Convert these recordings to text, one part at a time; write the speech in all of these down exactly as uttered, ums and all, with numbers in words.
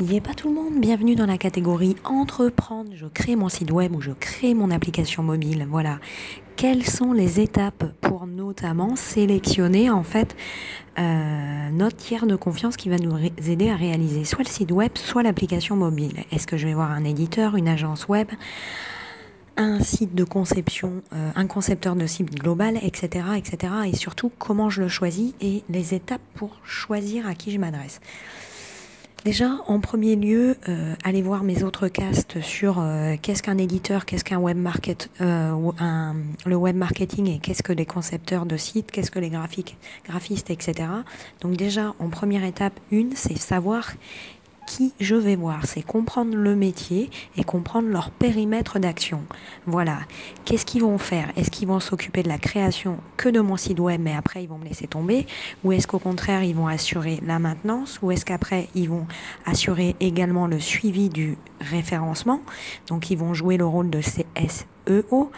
N'y est pas tout le monde, bienvenue dans la catégorie entreprendre, je crée mon site web ou je crée mon application mobile, voilà. Quelles sont les étapes pour notamment sélectionner en fait euh, notre tiers de confiance qui va nous aider à réaliser soit le site web, soit l'application mobile. Est-ce que je vais voir un éditeur, une agence web, un site de conception, euh, un concepteur de site global, et cetera, et cetera. Et surtout, comment je le choisis et les étapes pour choisir à qui je m'adresse. Déjà, en premier lieu, euh, allez voir mes autres casts sur euh, qu'est-ce qu'un éditeur, qu'est-ce qu'un web market, euh, un, le web marketing et qu'est-ce que les concepteurs de sites, qu'est-ce que les graphiques, graphistes, et cetera. Donc déjà, en première étape, une, c'est savoir qui je vais voir, c'est comprendre le métier et comprendre leur périmètre d'action. Voilà, qu'est-ce qu'ils vont faire? Est-ce qu'ils vont s'occuper de la création que de mon site web, mais après ils vont me laisser tomber? Ou est-ce qu'au contraire, ils vont assurer la maintenance? Ou est-ce qu'après, ils vont assurer également le suivi du référencement? Donc, ils vont jouer le rôle de C S E O.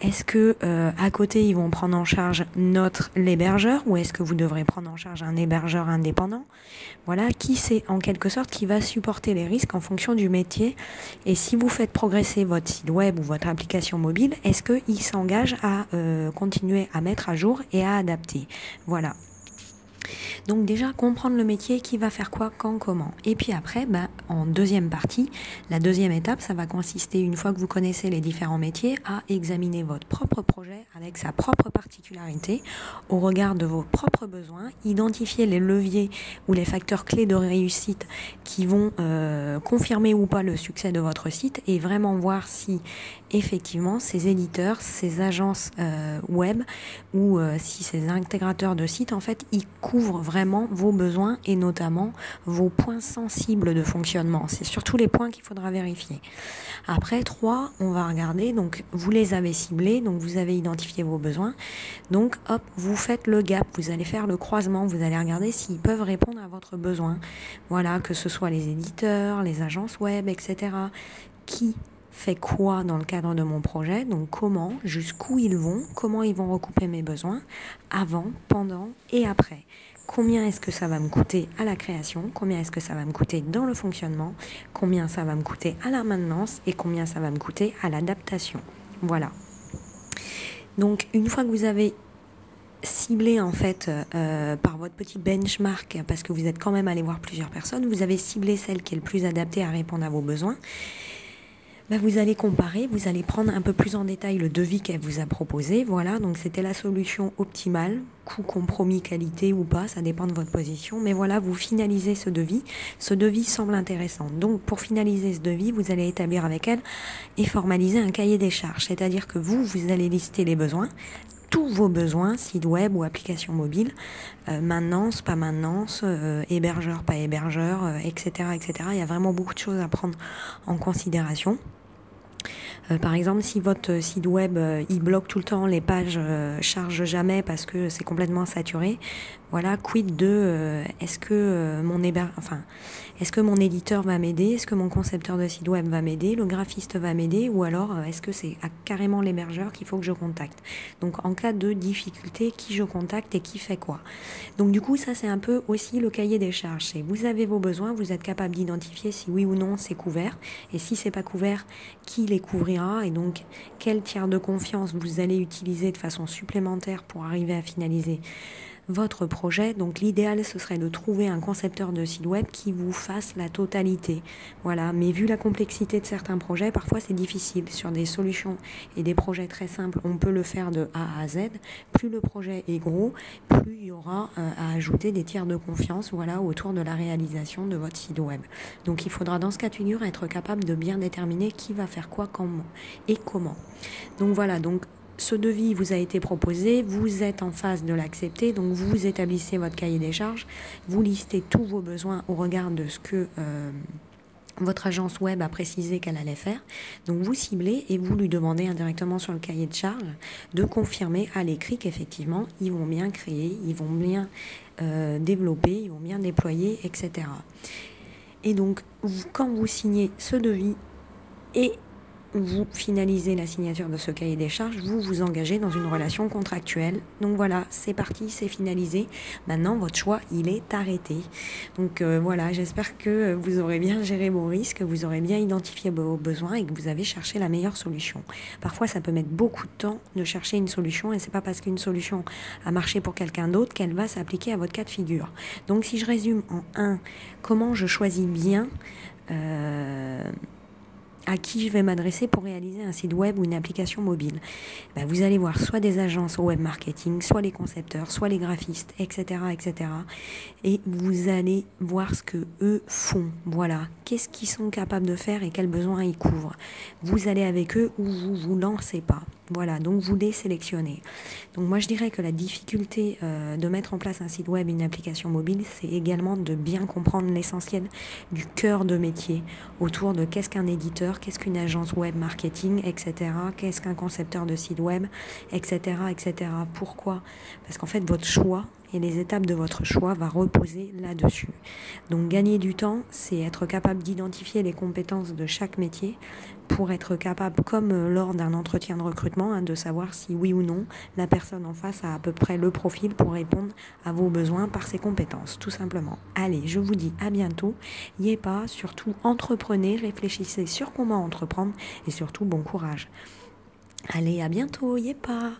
Est-ce que euh, à côté, ils vont prendre en charge notre l'hébergeur ou est-ce que vous devrez prendre en charge un hébergeur indépendant? Voilà, qui c'est en quelque sorte qui va supporter les risques en fonction du métier. Et si vous faites progresser votre site web ou votre application mobile, est-ce qu'il s'engage à euh, continuer à mettre à jour et à adapter? Voilà. Donc déjà, comprendre le métier, qui va faire quoi, quand, comment. Et puis après, ben, en deuxième partie, la deuxième étape, ça va consister, une fois que vous connaissez les différents métiers, à examiner votre propre projet avec sa propre particularité, au regard de vos propres besoins, identifier les leviers ou les facteurs clés de réussite qui vont euh, confirmer ou pas le succès de votre site et vraiment voir si effectivement ces éditeurs, ces agences euh, web ou euh, si ces intégrateurs de sites, en fait, ils couvrent vraiment vos besoins et notamment vos points sensibles de fonctionnement. C'est surtout les points qu'il faudra vérifier. Après, trois, on va regarder. Donc, vous les avez ciblés, donc vous avez identifié vos besoins. Donc, hop, vous faites le gap, vous allez faire le croisement, vous allez regarder s'ils peuvent répondre à votre besoin. Voilà, que ce soit les éditeurs, les agences web, et cetera. Qui fait quoi dans le cadre de mon projet, donc comment, jusqu'où ils vont, comment ils vont recouper mes besoins, avant, pendant et après. Combien est-ce que ça va me coûter à la création, combien est-ce que ça va me coûter dans le fonctionnement, combien ça va me coûter à la maintenance et combien ça va me coûter à l'adaptation. Voilà. Donc, une fois que vous avez ciblé en fait euh, par votre petit benchmark, parce que vous êtes quand même allé voir plusieurs personnes, vous avez ciblé celle qui est le plus adaptée à répondre à vos besoins. Ben vous allez comparer, vous allez prendre un peu plus en détail le devis qu'elle vous a proposé. Voilà, donc c'était la solution optimale, coût, compromis, qualité ou pas, ça dépend de votre position. Mais voilà, vous finalisez ce devis. Ce devis semble intéressant. Donc, pour finaliser ce devis, vous allez établir avec elle et formaliser un cahier des charges. C'est-à-dire que vous, vous allez lister les besoins, tous vos besoins, site web ou application mobile, euh, maintenance, pas maintenance, euh, hébergeur, pas hébergeur, euh, et cetera, et cetera. Il y a vraiment beaucoup de choses à prendre en considération. Euh, par exemple, si votre site web, euh, il bloque tout le temps, les pages euh, chargent jamais parce que c'est complètement saturé. Voilà, quid de euh, est-ce que euh, mon héber... enfin, est-ce que mon éditeur va m'aider? Est-ce que mon concepteur de site web va m'aider? Le graphiste va m'aider? Ou alors, euh, est-ce que c'est carrément l'hébergeur qu'il faut que je contacte? Donc, en cas de difficulté, qui je contacte et qui fait quoi? Donc, du coup, ça, c'est un peu aussi le cahier des charges. C'est vous avez vos besoins, vous êtes capable d'identifier si oui ou non c'est couvert. Et si c'est pas couvert, qui les couvrira? Et donc, quel tiers de confiance vous allez utiliser de façon supplémentaire pour arriver à finaliser votre projet? Donc l'idéal, ce serait de trouver un concepteur de site web qui vous fasse la totalité. Voilà, mais vu la complexité de certains projets, parfois c'est difficile. Sur des solutions et des projets très simples, on peut le faire de A à Z. Plus le projet est gros, plus il y aura euh, à ajouter des tiers de confiance, voilà, autour de la réalisation de votre site web. Donc il faudra dans ce cas de figure être capable de bien déterminer qui va faire quoi, quand et comment. Donc voilà, donc ce devis vous a été proposé, vous êtes en phase de l'accepter, donc vous établissez votre cahier des charges, vous listez tous vos besoins au regard de ce que euh, votre agence web a précisé qu'elle allait faire. Donc vous ciblez et vous lui demandez indirectement sur le cahier de charges de confirmer à l'écrit qu'effectivement ils vont bien créer, ils vont bien euh, développer, ils vont bien déployer, et cetera. Et donc vous, quand vous signez ce devis et vous finalisez la signature de ce cahier des charges, vous vous engagez dans une relation contractuelle. Donc voilà, c'est parti, c'est finalisé. Maintenant, votre choix, il est arrêté. Donc euh, voilà, j'espère que vous aurez bien géré vos risques, vous aurez bien identifié vos besoins et que vous avez cherché la meilleure solution. Parfois, ça peut mettre beaucoup de temps de chercher une solution et c'est pas parce qu'une solution a marché pour quelqu'un d'autre qu'elle va s'appliquer à votre cas de figure. Donc si je résume en un, comment je choisis bien euh, à qui je vais m'adresser pour réaliser un site web ou une application mobile. Ben, vous allez voir soit des agences au web marketing, soit les concepteurs, soit les graphistes, et cetera, et cetera. Et vous allez voir ce que eux font. Voilà, qu'est-ce qu'ils sont capables de faire et quels besoins ils couvrent. Vous allez avec eux ou vous vous lancez pas. Voilà, donc vous les sélectionnez. Donc moi je dirais que la difficulté euh, de mettre en place un site web, une application mobile, c'est également de bien comprendre l'essentiel du cœur de métier autour de qu'est-ce qu'un éditeur, qu'est-ce qu'une agence web marketing, et cetera. Qu'est-ce qu'un concepteur de site web, et cetera, et cetera. Pourquoi ? Parce qu'en fait votre choix et les étapes de votre choix va reposer là-dessus. Donc gagner du temps, c'est être capable d'identifier les compétences de chaque métier pour être capable, comme lors d'un entretien de recrutement, hein, de savoir si oui ou non la personne en face a à peu près le profil pour répondre à vos besoins par ses compétences, tout simplement. Allez, je vous dis à bientôt. N'y est pas, surtout entreprenez, réfléchissez sur comment entreprendre et surtout bon courage. Allez, à bientôt, n'y est pas.